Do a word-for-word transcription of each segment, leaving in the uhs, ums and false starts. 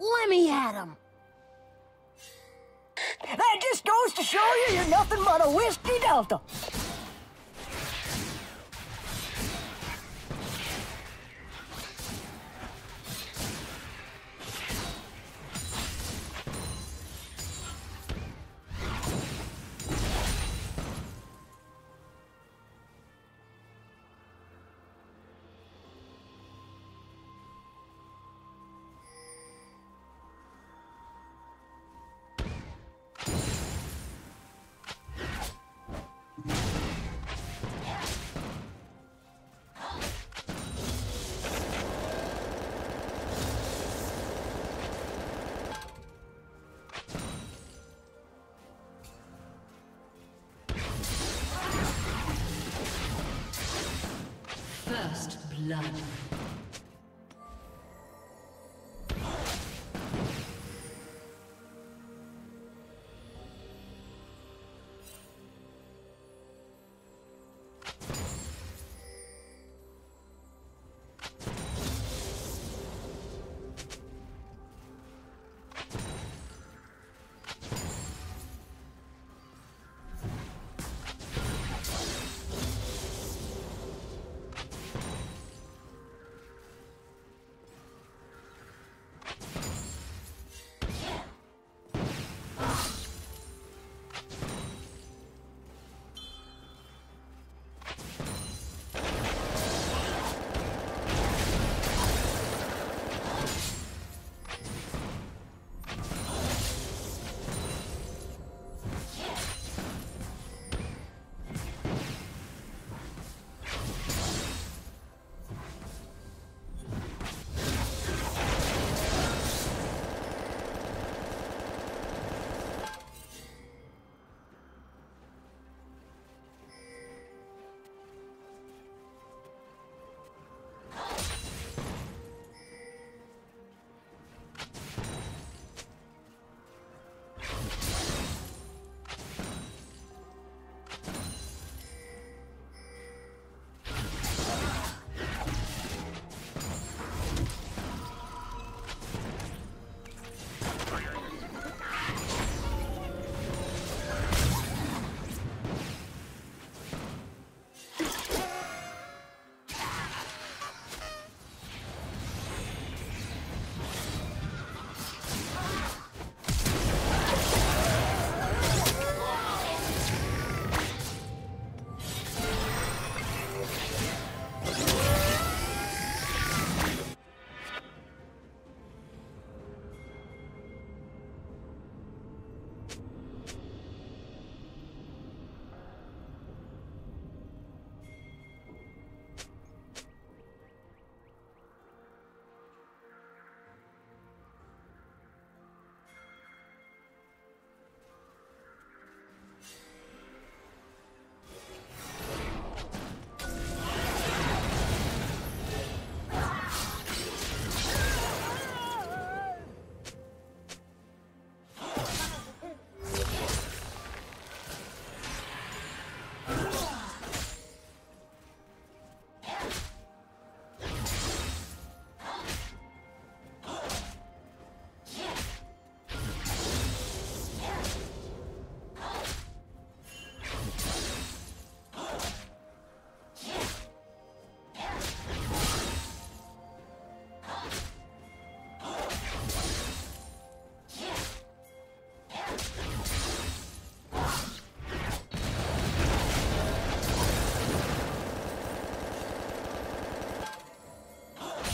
Let me at him. That just goes to show you you're nothing but a whiskey delta. First blood.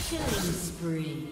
Killing spree.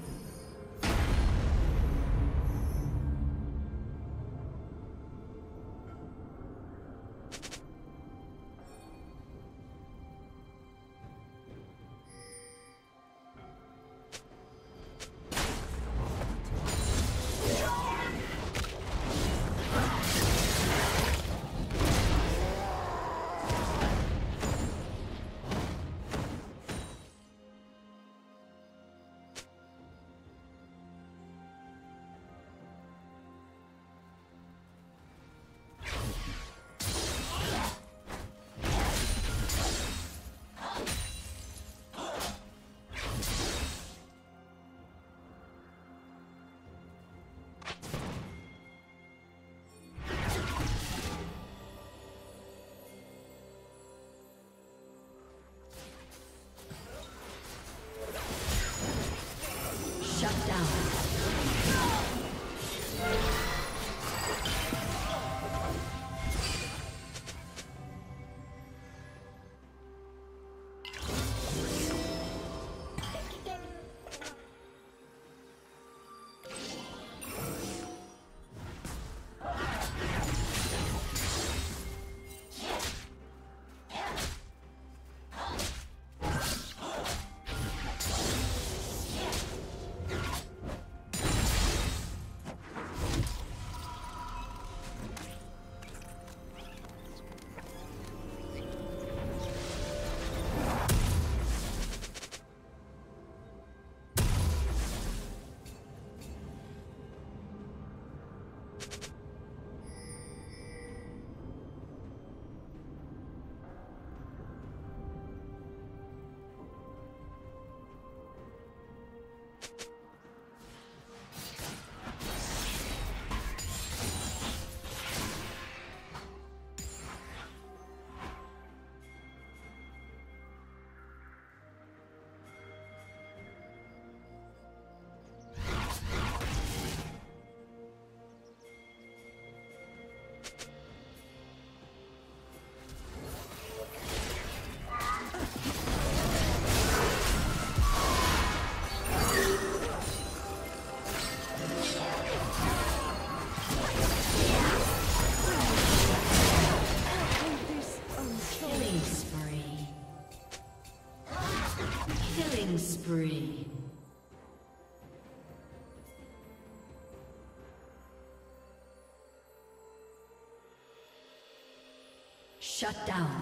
Spree. Shut down.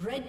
Red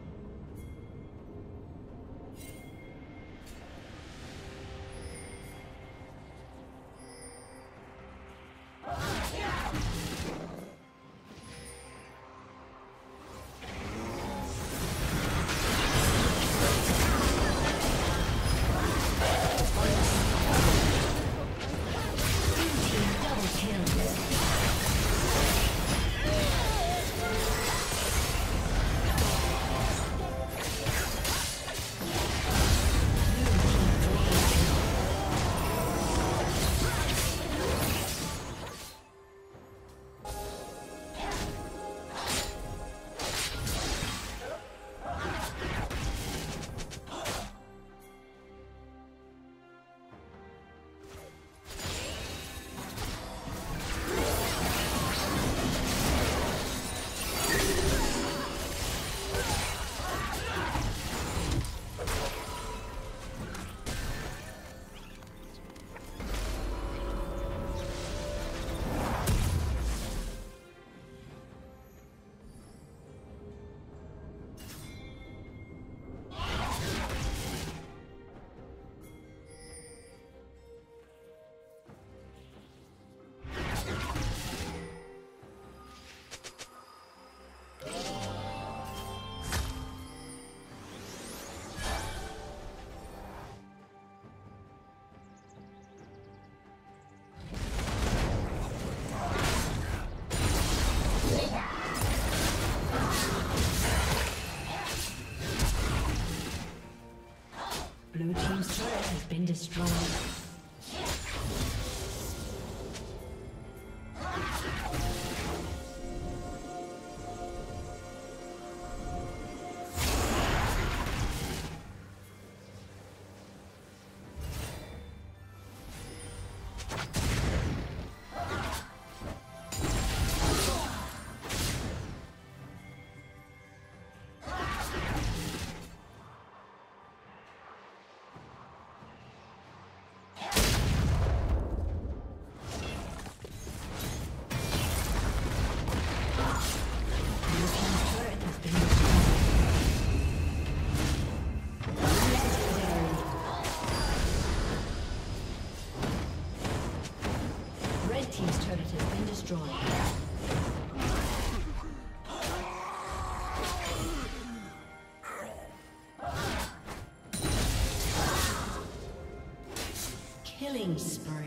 Killing spree.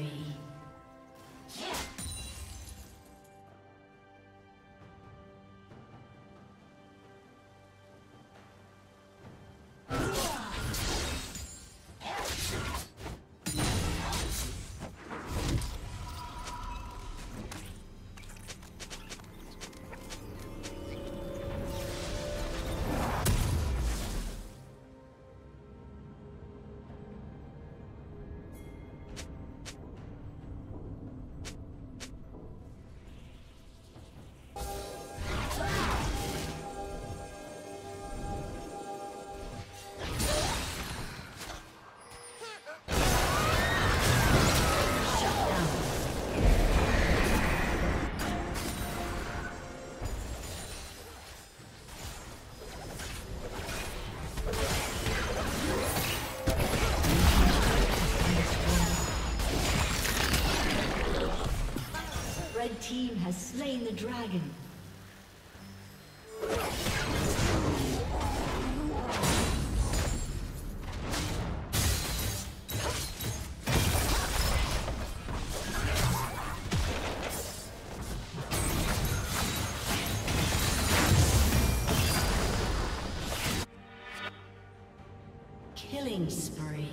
Red team has slain the dragon. Killing spree.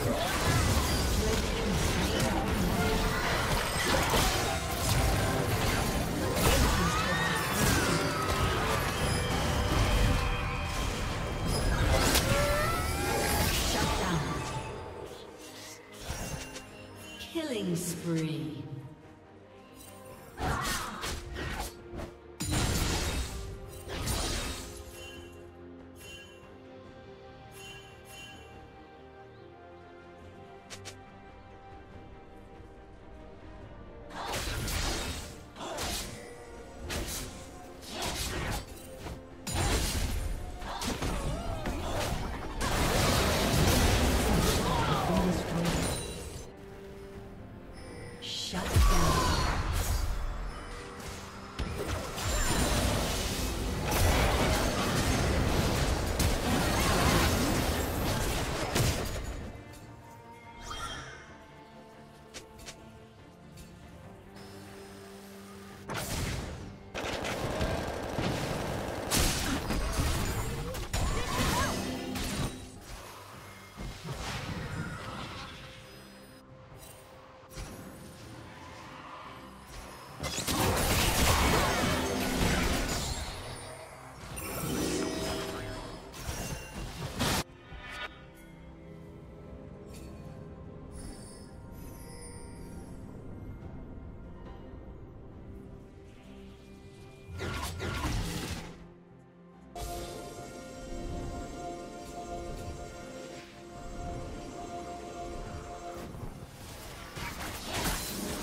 Thank you.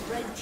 The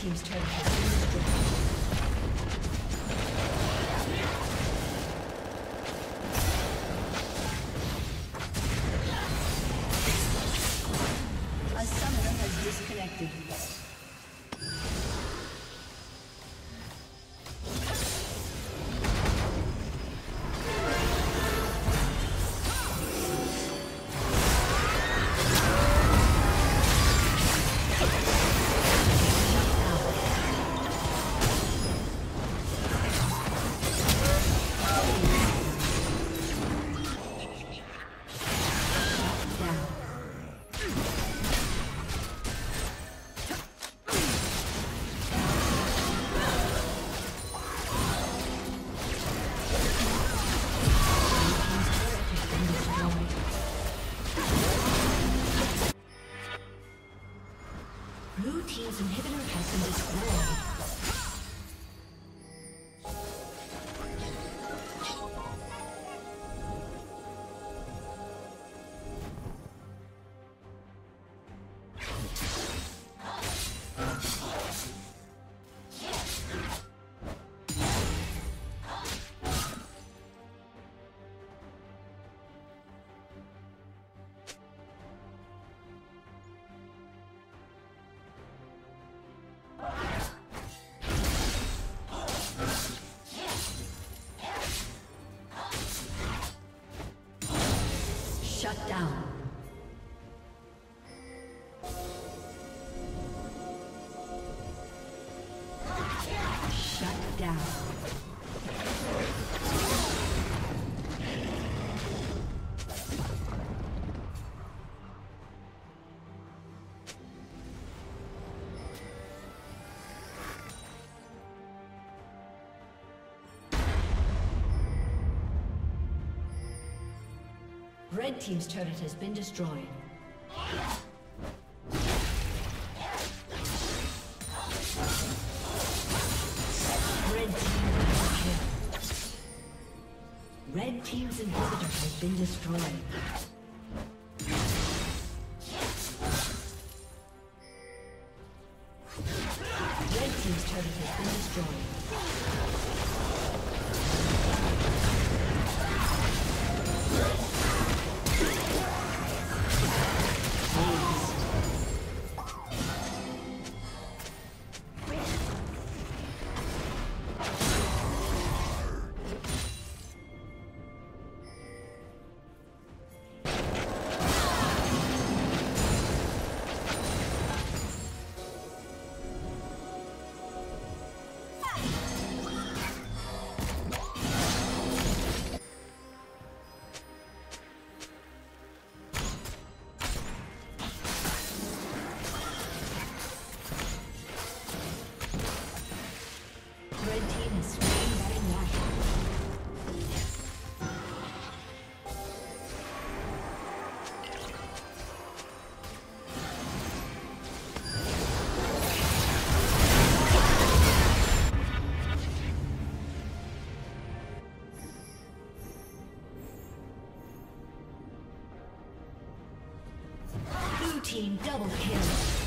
Team's turn has been destroyed. Shut down. Shut down. Red team's turret has been destroyed. Red team double kill. Red team's inhibitor has been destroyed. Double kill.